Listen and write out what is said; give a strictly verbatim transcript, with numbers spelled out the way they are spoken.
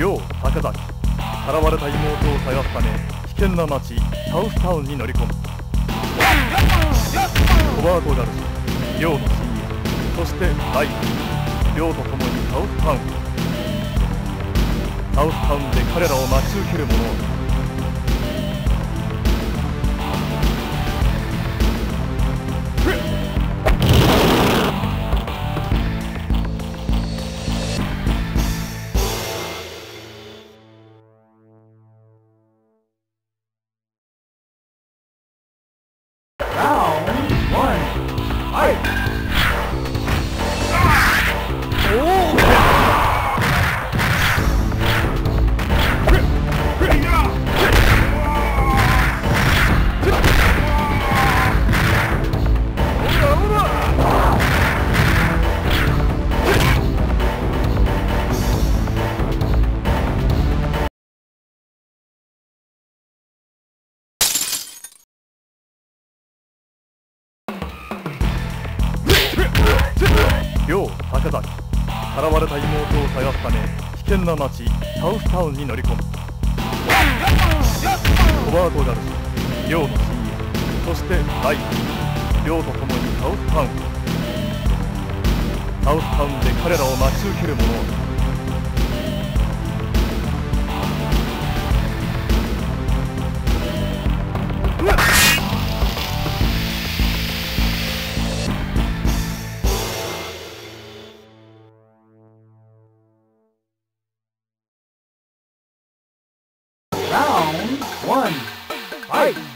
両高崎、さらわれた妹を探すため危険な町サウスタウンに乗り込む。ロバート・ガルシア、両の親友、そしてライアン、両と共にサウスタウンへ。サウスタウンで彼らを待ち受ける者を見る。両高崎、さらわれた妹を探すため危険な町サウスタウンに乗り込む。ロバート・ガルシア、両の親友、そしてライアン、両と共にサウスタウンへ。サウスタウンで彼らを待ち受ける者を見る。Round one, fight!